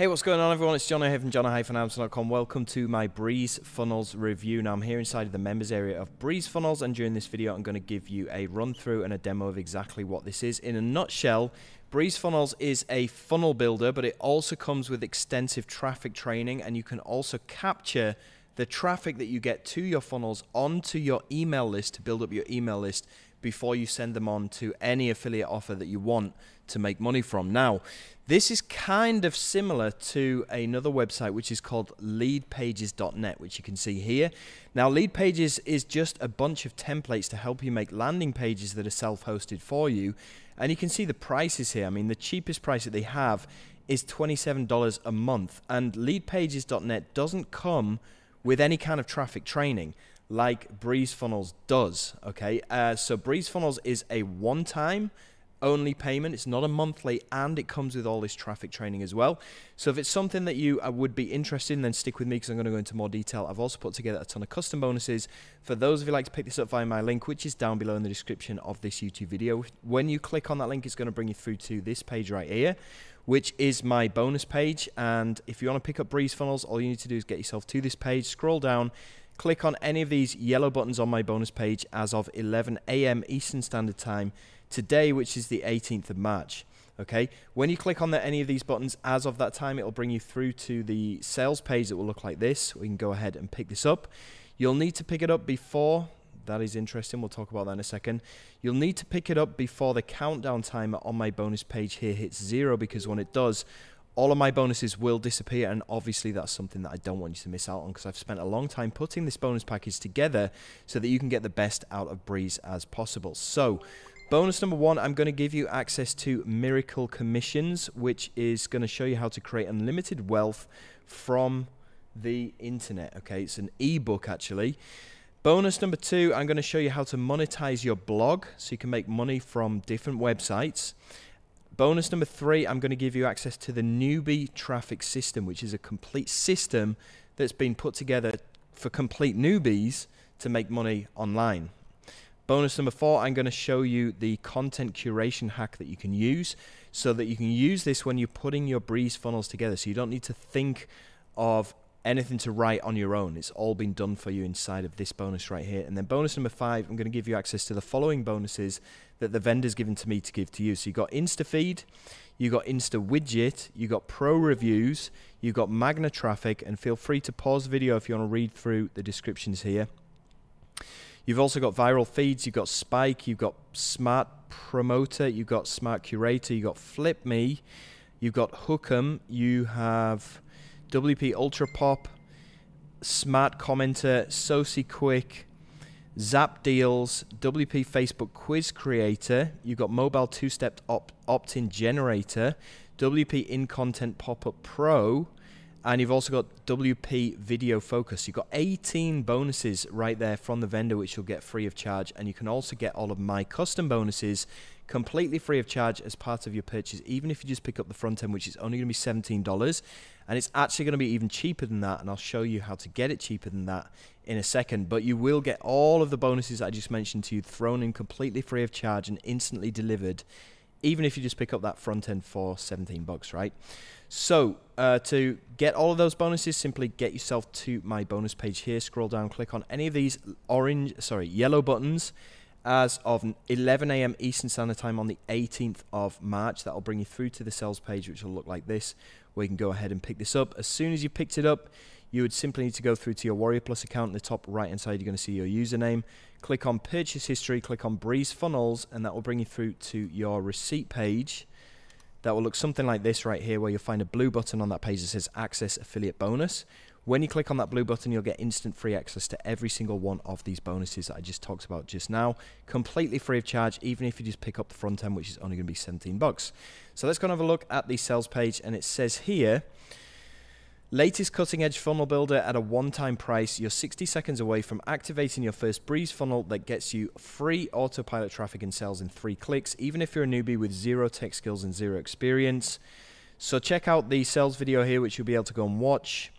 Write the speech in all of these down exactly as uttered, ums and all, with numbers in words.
Hey, what's going on, everyone? It's Jono here from jono dash armstrong dot com. Welcome to my Breeze Funnels review. Now, I'm here inside of the members area of Breeze Funnels, and during this video, I'm going to give you a run-through and a demo of exactly what this is. In a nutshell, Breeze Funnels is a funnel builder, but it also comes with extensive traffic training, and you can also capture the traffic that you get to your funnels onto your email list to build up your email list before you send them on to any affiliate offer that you want to make money from. Now, this is kind of similar to another website which is called leadpages dot net, which you can see here. Now, Leadpages is just a bunch of templates to help you make landing pages that are self-hosted for you. And you can see the prices here. I mean, the cheapest price that they have is twenty-seven dollars a month. And leadpages dot net doesn't come with any kind of traffic training like Breeze Funnels does, okay? Uh, so Breeze Funnels is a one-time only payment. It's not a monthly, and it comes with all this traffic training as well. So if it's something that you uh, would be interested in, then stick with me because I'm going to go into more detail. I've also put together a ton of custom bonuses for those of you who like to pick this up via my link, which is down below in the description of this YouTube video. When you click on that link, it's going to bring you through to this page right here, which is my bonus page. And if you want to pick up Breeze Funnels, all you need to do is get yourself to this page, scroll down, click on any of these yellow buttons on my bonus page as of eleven A M Eastern Standard Time today, which is the eighteenth of March. Okay, when you click on the, any of these buttons as of that time, it'll bring you through to the sales page that will look like this. We can go ahead and pick this up. You'll need to pick it up before, that is interesting, we'll talk about that in a second. You'll need to pick it up before the countdown timer on my bonus page here hits zero, because when it does, all of my bonuses will disappear, and obviously that's something that I don't want you to miss out on, because I've spent a long time putting this bonus package together so that you can get the best out of Breeze as possible. So, bonus number one, I'm going to give you access to Miracle Commissions, which is going to show you how to create unlimited wealth from the internet. Okay, it's an ebook actually. Bonus number two, I'm going to show you how to monetize your blog so you can make money from different websites. Bonus number three, I'm going to give you access to the newbie traffic system, which is a complete system that's been put together for complete newbies to make money online. Bonus number four, I'm going to show you the content curation hack that you can use so that you can use this when you're putting your Breeze Funnels together. So you don't need to think of anything to write on your own. It's all been done for you inside of this bonus right here. And then bonus number five, I'm going to give you access to the following bonuses that the vendor's given to me to give to you. So you got InstaFeed, you got Insta Widget, you got Pro Reviews, you got Magna Traffic, and feel free to pause the video if you want to read through the descriptions here. You've also got Viral Feeds, you've got Spike, you've got Smart Promoter, you've got Smart Curator, you've got Flip Me, you've got Hook'em, you have W P Ultra Pop, Smart Commenter, Soci Quick, Zap Deals, W P Facebook Quiz Creator, you've got Mobile Two-Step op Opt-in Generator, W P In Content Pop-Up Pro, and you've also got W P Video Focus. You've got eighteen bonuses right there from the vendor, which you'll get free of charge, and you can also get all of my custom bonuses completely free of charge as part of your purchase, even if you just pick up the front end, which is only going to be seventeen dollars, and it's actually going to be even cheaper than that, and I'll show you how to get it cheaper than that in a second. But you will get all of the bonuses I just mentioned to you thrown in completely free of charge and instantly delivered, even if you just pick up that front end for seventeen bucks, right? So uh, to get all of those bonuses, simply get yourself to my bonus page here, scroll down, click on any of these orange, sorry, yellow buttons as of eleven A M Eastern Standard Time on the eighteenth of March. That'll bring you through to the sales page, which will look like this, where you can go ahead and pick this up. As soon as you picked it up, you would simply need to go through to your Warrior Plus account. In the top right-hand side, you're going to see your username. Click on Purchase History, click on Breeze Funnels, and that will bring you through to your receipt page. That will look something like this right here, where you'll find a blue button on that page that says Access Affiliate Bonus. When you click on that blue button, you'll get instant free access to every single one of these bonuses that I just talked about just now, completely free of charge, even if you just pick up the front end, which is only going to be seventeen bucks. So let's go and have a look at the sales page, and it says here, latest cutting-edge funnel builder at a one-time price. You're sixty seconds away from activating your first Breeze funnel that gets you free autopilot traffic and sales in three clicks, even if you're a newbie with zero tech skills and zero experience. So check out the sales video here, which you'll be able to go and watch.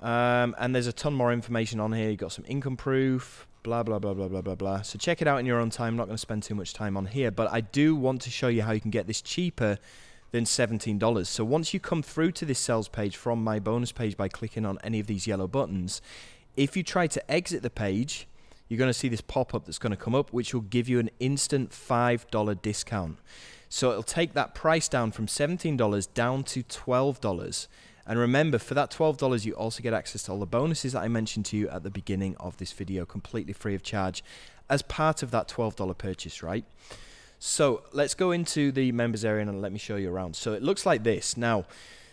Um, and there's a ton more information on here. You've got some income proof, blah, blah, blah, blah, blah, blah, blah. So check it out in your own time. I'm not going to spend too much time on here, but I do want to show you how you can get this cheaper than seventeen dollars. So once you come through to this sales page from my bonus page by clicking on any of these yellow buttons, if you try to exit the page, you're going to see this pop-up that's going to come up, which will give you an instant five dollar discount. So it'll take that price down from seventeen dollars down to twelve dollars. And remember, for that twelve dollars, you also get access to all the bonuses that I mentioned to you at the beginning of this video, completely free of charge as part of that twelve dollar purchase, right? So let's go into the members area and let me show you around. So it looks like this. Now,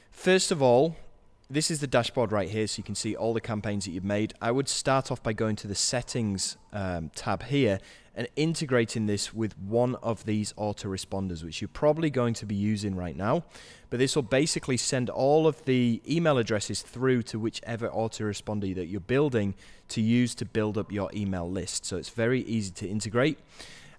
first of all, this is the dashboard right here, so you can see all the campaigns that you've made. I would start off by going to the settings um, tab here and integrating this with one of these autoresponders, which you're probably going to be using right now. But this will basically send all of the email addresses through to whichever autoresponder that you're building to use to build up your email list. So it's very easy to integrate.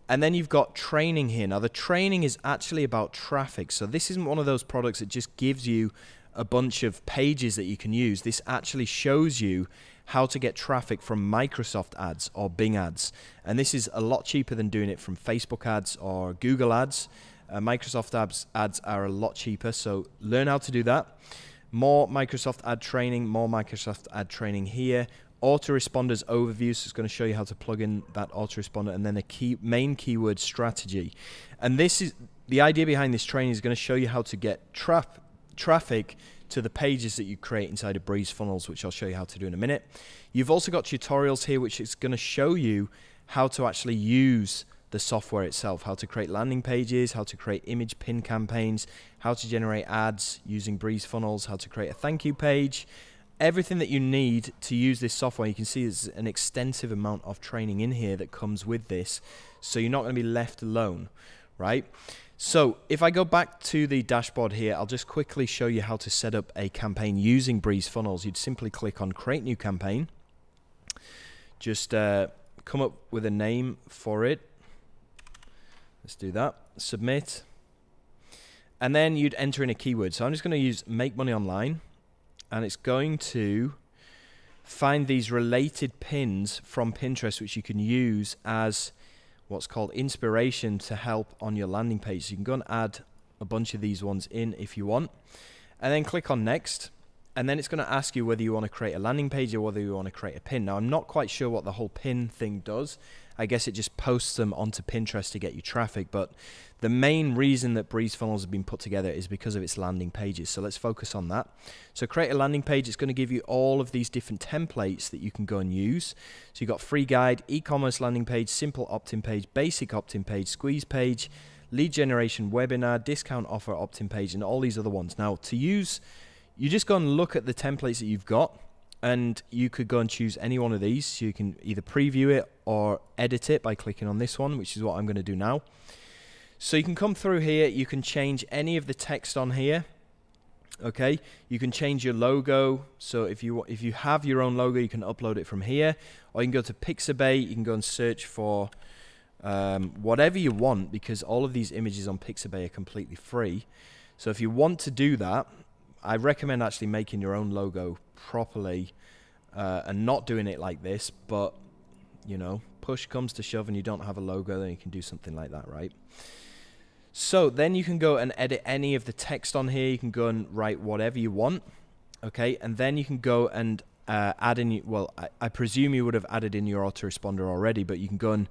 And then you've got training here. Now, the training is actually about traffic. So this isn't one of those products that just gives you a bunch of pages that you can use. This actually shows you how to get traffic from Microsoft ads or Bing ads. And this is a lot cheaper than doing it from Facebook ads or Google ads. Uh, Microsoft ads, ads are a lot cheaper, so learn how to do that. More Microsoft ad training, more Microsoft ad training here. Autoresponders overview, so it's going to show you how to plug in that autoresponder, and then the key main keyword strategy. And this is the idea behind this training, is going to show you how to get tra traffic to the pages that you create inside of Breeze Funnels, which I'll show you how to do in a minute. You've also got tutorials here, which is going to show you how to actually use the software itself, how to create landing pages, how to create image pin campaigns, how to generate ads using Breeze Funnels, how to create a thank you page. Everything that you need to use this software, you can see there's an extensive amount of training in here that comes with this, so you're not going to be left alone, right? So if I go back to the dashboard here, I'll just quickly show you how to set up a campaign using Breeze Funnels. You'd simply click on Create New Campaign, just uh, come up with a name for it. Let's do that, submit, and then you'd enter in a keyword. So I'm just going to use Make Money Online, and it's going to find these related pins from Pinterest, which you can use as what's called inspiration to help on your landing page. So you can go and add a bunch of these ones in if you want, and then click on next. And then it's going to ask you whether you want to create a landing page or whether you want to create a pin. Now, I'm not quite sure what the whole pin thing does. I guess it just posts them onto Pinterest to get you traffic. But the main reason that Breeze Funnels have been put together is because of its landing pages. So let's focus on that. So create a landing page. It's going to give you all of these different templates that you can go and use. So you've got free guide, e-commerce landing page, simple opt-in page, basic opt-in page, squeeze page, lead generation webinar, discount offer opt-in page, and all these other ones. Now, to use, you just go and look at the templates that you've got, and you could go and choose any one of these. So you can either preview it or edit it by clicking on this one, which is what I'm going to do now. So you can come through here, you can change any of the text on here. Okay, you can change your logo. So if you if you have your own logo, you can upload it from here, or you can go to Pixabay. You can go and search for um, whatever you want, because all of these images on Pixabay are completely free. So if you want to do that, I recommend actually making your own logo properly uh, and not doing it like this, but, you know, push comes to shove and you don't have a logo, then you can do something like that, right? So then you can go and edit any of the text on here. You can go and write whatever you want, okay? And then you can go and uh, add in, well, I, I presume you would have added in your autoresponder already, but you can go and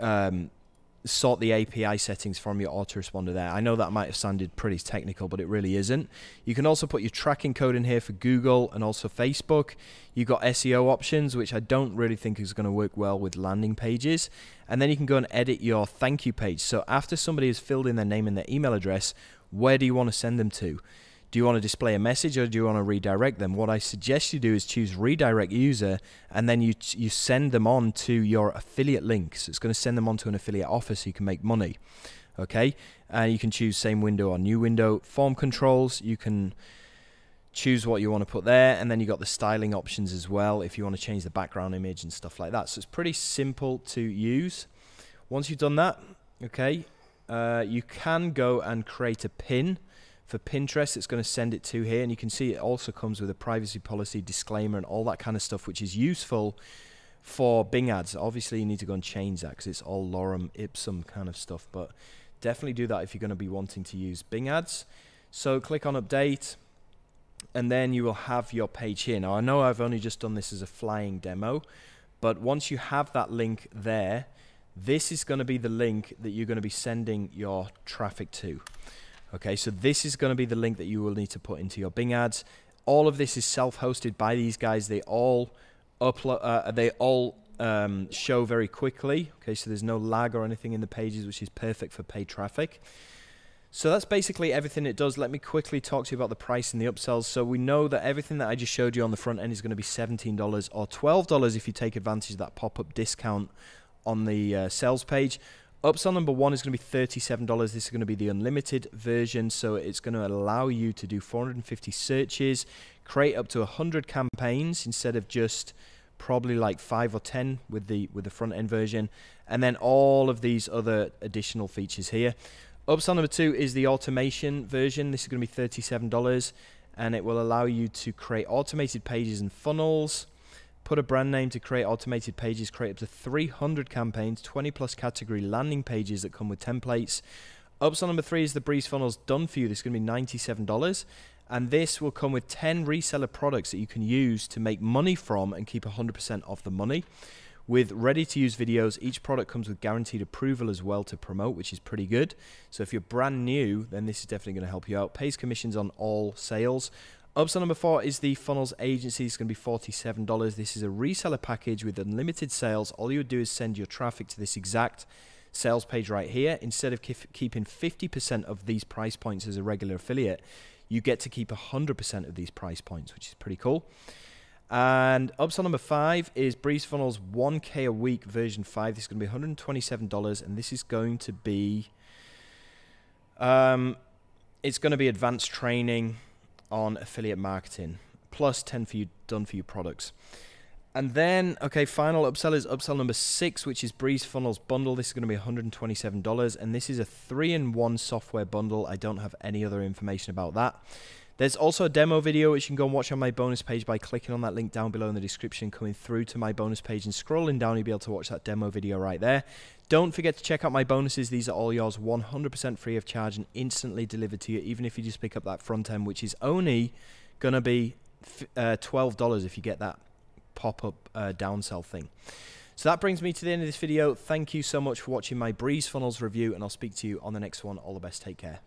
um, sort the A P I settings from your autoresponder there. I know that might have sounded pretty technical, but it really isn't. You can also put your tracking code in here for Google and also Facebook. You've got S E O options, which I don't really think is going to work well with landing pages. And then you can go and edit your thank you page. So after somebody has filled in their name and their email address, where do you want to send them to? Do you want to display a message, or do you want to redirect them? What I suggest you do is choose redirect user, and then you, you send them on to your affiliate link. So it's going to send them on to an affiliate offer so you can make money. Okay, and you can choose same window or new window. Form controls, you can choose what you want to put there, and then you've got the styling options as well if you want to change the background image and stuff like that. So it's pretty simple to use. Once you've done that, okay, uh, you can go and create a pin. For Pinterest, it's going to send it to here, and you can see it also comes with a privacy policy disclaimer and all that kind of stuff, which is useful for Bing ads. Obviously, you need to go and change that because it's all lorem ipsum kind of stuff, but definitely do that if you're going to be wanting to use Bing ads. So click on update, and then you will have your page here. Now I know I've only just done this as a flying demo, but once you have that link there, this is going to be the link that you're going to be sending your traffic to. Okay, so this is going to be the link that you will need to put into your Bing ads. All of this is self-hosted by these guys. They all upload, uh, they all um, show very quickly. Okay, so there's no lag or anything in the pages, which is perfect for paid traffic. So that's basically everything it does. Let me quickly talk to you about the price and the upsells. So we know that everything that I just showed you on the front end is going to be seventeen dollars or twelve dollars if you take advantage of that pop-up discount on the uh, sales page. Upsell number one is going to be thirty-seven dollars. This is going to be the unlimited version, so it's going to allow you to do four hundred fifty searches, create up to one hundred campaigns instead of just probably like five or ten with the, with the front-end version, and then all of these other additional features here. Upsell number two is the automation version. This is going to be thirty-seven dollars, and it will allow you to create automated pages and funnels, put a brand name to create automated pages, create up to three hundred campaigns, twenty plus category landing pages that come with templates. Upsell number three is the Breeze Funnels Done For You. This is going to be ninety-seven dollars, and this will come with ten reseller products that you can use to make money from and keep one hundred percent of the money. With ready-to-use videos, each product comes with guaranteed approval as well to promote, which is pretty good. So if you're brand new, then this is definitely going to help you out. Pays commissions on all sales. Upsell number four is the Funnels Agency. It's going to be forty-seven dollars. This is a reseller package with unlimited sales. All you would do is send your traffic to this exact sales page right here. Instead of keeping fifty percent of these price points as a regular affiliate, you get to keep one hundred percent of these price points, which is pretty cool. And upsell number five is BreezeFunnels one K a week version five. This is going to be one hundred twenty-seven dollars, and this is going to be um, it's going to be advanced training on affiliate marketing plus ten for you done for you products. And then, okay, final upsell is upsell number six, which is BreezeFunnels bundle. This is going to be one hundred twenty-seven dollars, and this is a three in one software bundle. I don't have any other information about that. There's also a demo video which you can go and watch on my bonus page by clicking on that link down below in the description, coming through to my bonus page and scrolling down, you'll be able to watch that demo video right there. Don't forget to check out my bonuses. These are all yours, one hundred percent free of charge and instantly delivered to you, even if you just pick up that front end, which is only going to be uh, twelve dollars if you get that pop-up uh, downsell thing. So that brings me to the end of this video. Thank you so much for watching my Breeze Funnels review, and I'll speak to you on the next one. All the best. Take care.